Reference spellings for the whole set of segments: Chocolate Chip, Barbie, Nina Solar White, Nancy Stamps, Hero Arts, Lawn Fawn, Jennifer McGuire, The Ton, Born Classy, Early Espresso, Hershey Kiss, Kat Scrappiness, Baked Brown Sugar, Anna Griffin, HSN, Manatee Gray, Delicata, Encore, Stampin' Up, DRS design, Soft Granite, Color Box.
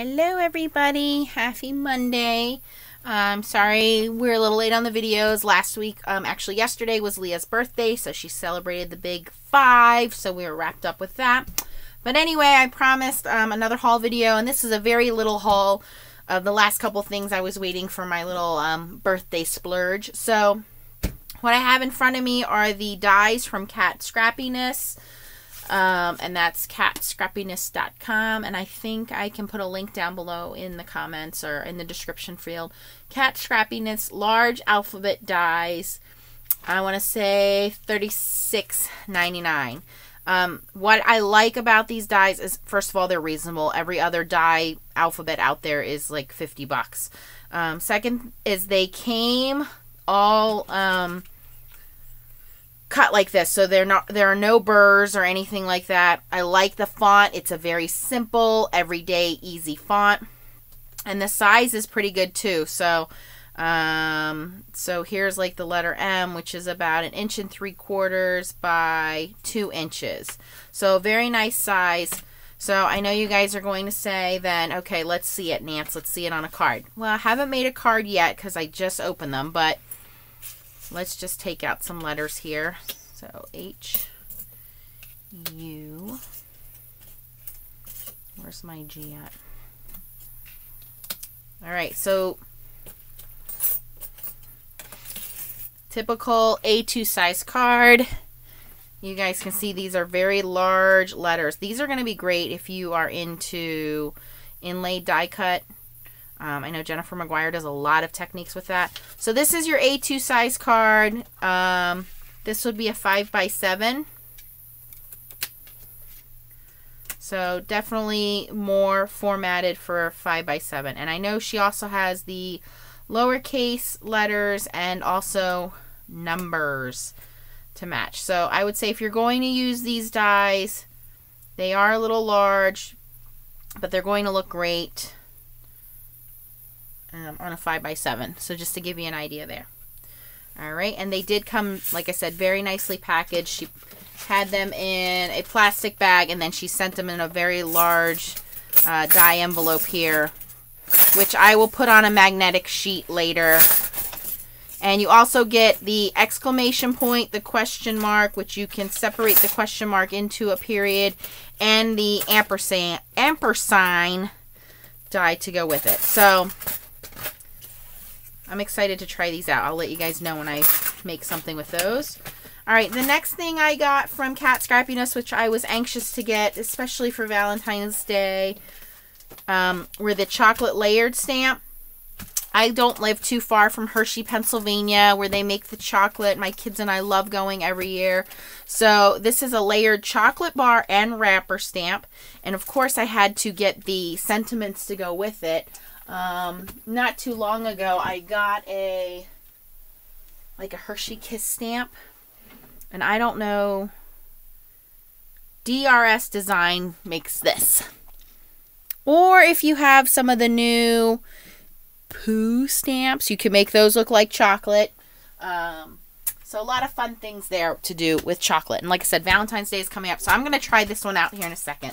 Hello everybody, happy Monday. Sorry we're a little late on the videos. Last week, actually yesterday was Leah's birthday, so she celebrated the big 5, so we were wrapped up with that. But anyway, I promised another haul video, and this is a very little haul of the last couple things I was waiting for my little birthday splurge. So what I have in front of me are the dies from Kat Scrappiness. And that's catscrappiness.com, and I think I can put a link down below in the comments or in the description field. Kat Scrappiness large alphabet dies, I want to say $36.99. What I like about these dies is, first of all, they're reasonable. Every other die alphabet out there is like $50. Second is they came all cut like this, so there are no burrs or anything like that. I like the font. It's a very simple, everyday, easy font, and the size is pretty good too. So so here's like the letter M, which is about 1 3/4 by 2 inches, so very nice size. So I know you guys are going to say then, okay, let's see it, Nance, let's see it on a card. Well, I haven't made a card yet because I just opened them, but let's just take out some letters here. So H-U, where's my G at? All right, so typical A2 size card. You guys can see these are very large letters. These are going to be great if you are into inlaid die cut. I know Jennifer McGuire does a lot of techniques with that. So this is your A2 size card. This would be a 5 by 7. So definitely more formatted for 5 by 7. And I know she also has the lowercase letters and also numbers to match. So I would say if you're going to use these dies, they are a little large, but they're going to look great on a 5 by 7. So just to give you an idea there. All right, and they did come, like I said, very nicely packaged. She had them in a plastic bag, and then she sent them in a very large die envelope here, which I will put on a magnetic sheet later. And you also get the exclamation point, the question mark, which you can separate the question mark into a period, and the ampersand die to go with it. So I'm excited to try these out. I'll let you guys know when I make something with those. All right, the next thing I got from Kat Scrappiness, which I was anxious to get, especially for Valentine's Day, were the chocolate layered stamp. I don't live too far from Hershey, Pennsylvania, where they make the chocolate. My kids and I love going every year. So this is a layered chocolate bar and wrapper stamp. And of course I had to get the sentiments to go with it. Not too long ago, I got a Hershey Kiss stamp, and I don't know, DRS Design makes this. Or if you have some of the new poo stamps, you can make those look like chocolate. So a lot of fun things there to do with chocolate. And like I said, Valentine's Day is coming up, so I'm going to try this one out here in a second.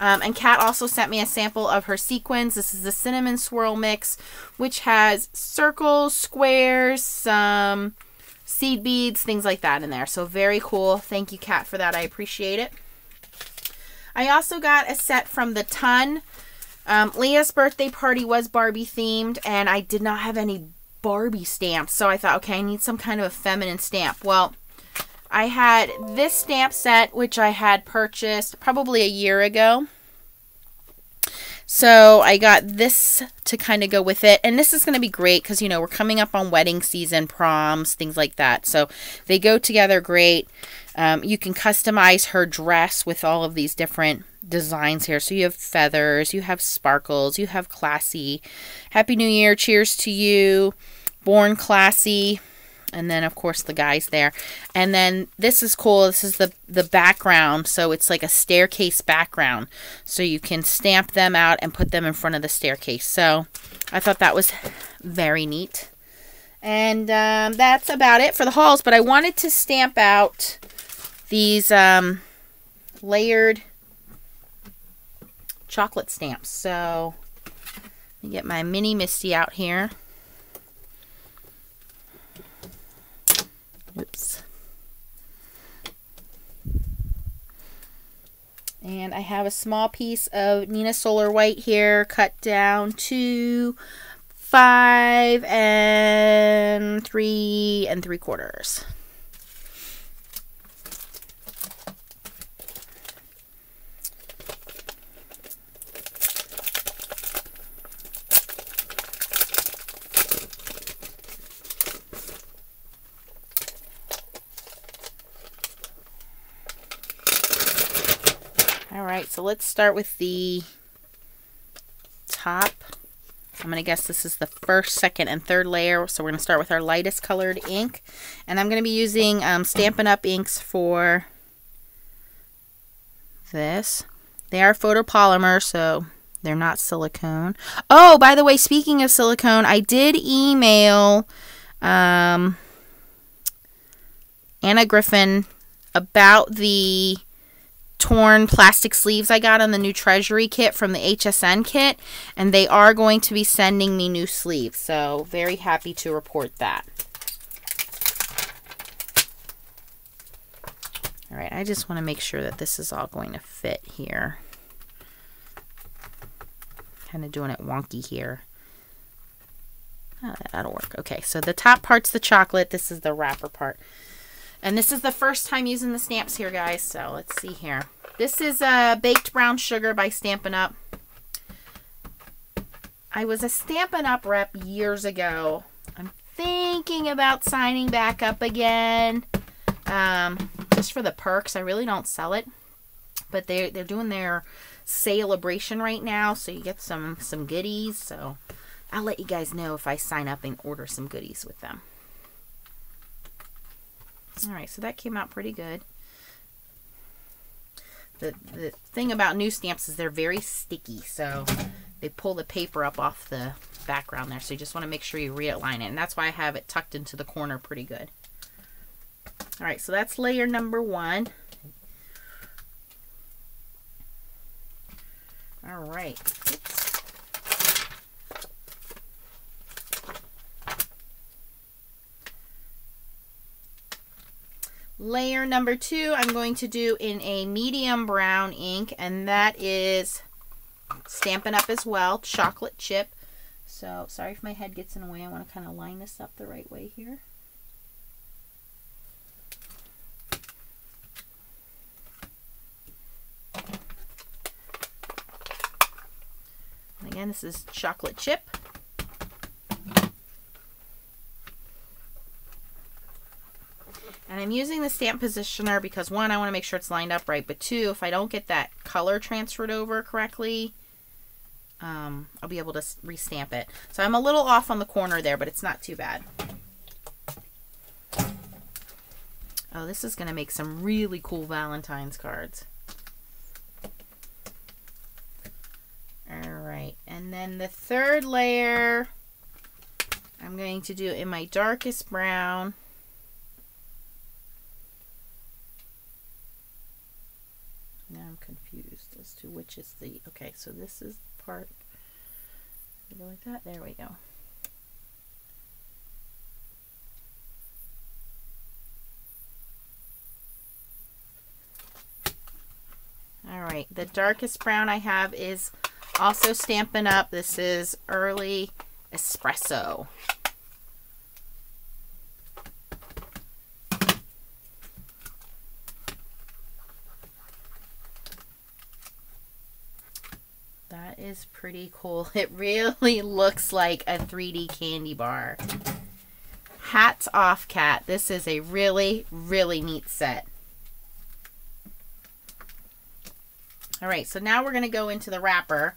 And Kat also sent me a sample of her sequins. This is the cinnamon swirl mix, which has circles, squares, some seed beads, things like that in there. So very cool. Thank you, Kat, for that. I appreciate it. I also got a set from The Ton. Leah's birthday party was Barbie themed, and I did not have any Barbie stamps. So I thought, okay, I need some kind of a feminine stamp. Well, I had this stamp set, which I had purchased probably a year ago. So I got this to kind of go with it. And this is going to be great because, you know, we're coming up on wedding season, proms, things like that. So they go together great. You can customize her dress with all of these different designs here. So you have feathers, you have sparkles, you have classy, Happy New Year, cheers to you, Born Classy. And then, of course, the guys there. And then this is cool. This is the background. So it's like a staircase background. So you can stamp them out and put them in front of the staircase. So I thought that was very neat. And that's about it for the hauls. But I wanted to stamp out these layered chocolate stamps. So Let me get my mini Misty out here. Oops. And I have a small piece of Nina Solar White here, cut down to 5 3 3/4. Alright, so let's start with the top. I'm going to guess this is the first, second, and third layer. So we're going to start with our lightest colored ink. And I'm going to be using Stampin' Up inks for this. They are photopolymer, so they're not silicone. Oh, by the way, speaking of silicone, I did email Anna Griffin about the torn plastic sleeves I got on the new Treasury kit from the HSN kit, and they are going to be sending me new sleeves, so very happy to report that. All right, I just want to make sure that this is all going to fit here. Kind of doing it wonky here. Oh, that'll work. Okay, so the top part's the chocolate, this is the wrapper part. And this is the first time using the stamps here, guys, so let's see here. This is Baked Brown Sugar by Stampin' Up. I was a Stampin' Up rep years ago. I'm thinking about signing back up again, just for the perks. I really don't sell it, but they're doing their celebration right now, so you get some goodies. So I'll let you guys know if I sign up and order some goodies with them. Alright, so that came out pretty good. The thing about new stamps is they're very sticky, so they pull the paper up off the background there. So you just want to make sure you realign it, and that's why I have it tucked into the corner pretty good. Alright, so that's layer number one. Alright. Layer number two, I'm going to do in a medium brown ink, and that is Stampin' Up as well, Chocolate Chip. So, sorry if my head gets in the way. I want to kind of line this up the right way here. And again, this is Chocolate Chip. And I'm using the stamp positioner because, one, I want to make sure it's lined up right, but two, if I don't get that color transferred over correctly, I'll be able to restamp it. So I'm a little off on the corner there, but it's not too bad. Oh, this is going to make some really cool Valentine's cards. Alright, and then the third layer I'm going to do in my darkest brown. Now I'm confused as to which is the... Okay, so this is the part. Go like that. There we go. Alright, the darkest brown I have is also Stampin' Up. This is Early Espresso. That is pretty cool. It really looks like a 3D candy bar. Hats off, Kat. This is a really, really neat set. Alright, so now we're going to go into the wrapper.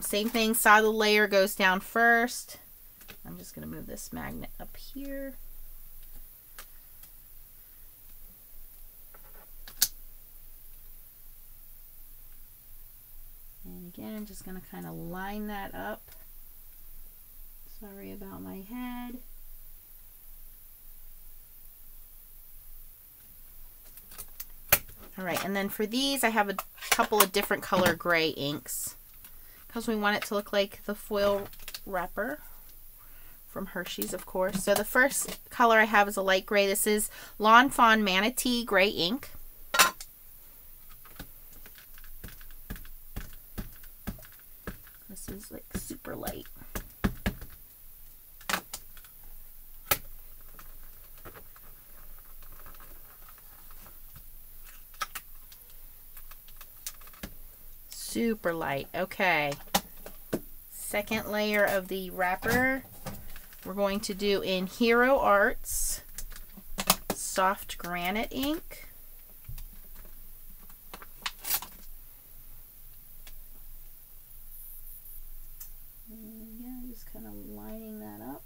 Same thing, solid layer goes down first. I'm just going to move this magnet up here. And again, I'm just going to kind of line that up. Sorry about my head. Alright, and then for these, I have a couple of different color gray inks. because we want it to look like the foil wrapper from Hershey's, of course. So the first color I have is a light gray. This is Lawn Fawn Manatee Gray ink. This is like super light. Super light. Okay, second layer of the wrapper we're going to do in Hero Arts Soft Granite ink. And yeah, just kind of lining that up.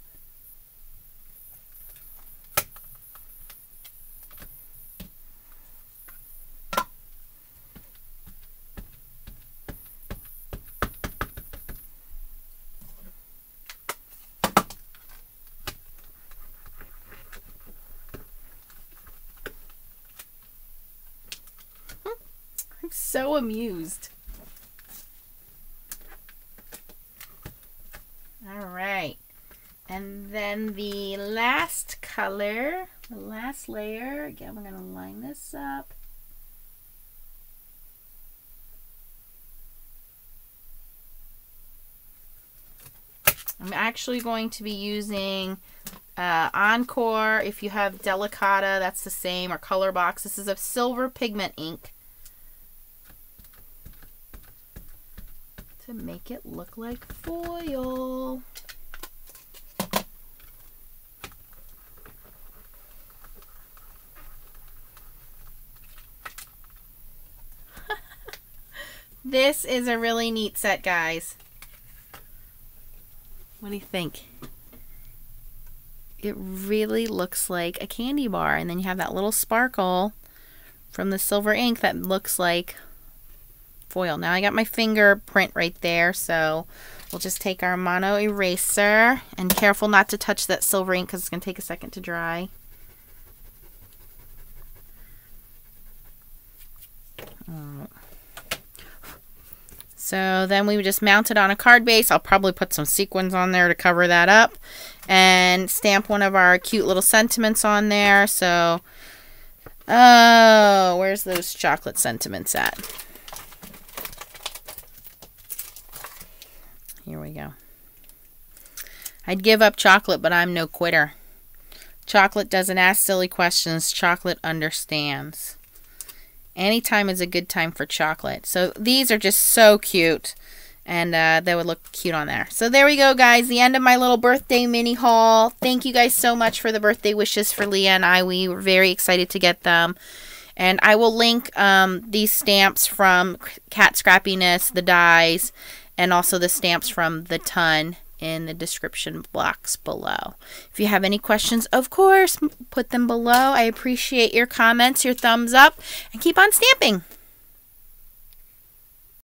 So amused. All right, and then the last color, the last layer, again, we're going to line this up. I'm actually going to be using Encore. If you have Delicata, that's the same, or Color Box. This is a silver pigment ink to make it look like foil. This is a really neat set, guys. What do you think? It really looks like a candy bar, and then you have that little sparkle from the silver ink that looks like foil. Now I got my fingerprint right there, so we'll just take our mono eraser, and careful not to touch that silver ink because it's going to take a second to dry. So then we would just mount it on a card base. I'll probably put some sequins on there to cover that up and stamp one of our cute little sentiments on there. So, oh, where's those chocolate sentiments at? Here we go. I'd give up chocolate, but I'm no quitter. Chocolate doesn't ask silly questions. Chocolate understands. Anytime is a good time for chocolate. So these are just so cute, and they would look cute on there. So there we go, guys. The end of my little birthday mini haul. Thank you guys so much for the birthday wishes for Leah and I. We were very excited to get them. And I will link these stamps from Kat Scrappiness, the dies, and also the stamps from The Ton in the description box below. If you have any questions, of course, put them below. I appreciate your comments, your thumbs up, and keep on stamping.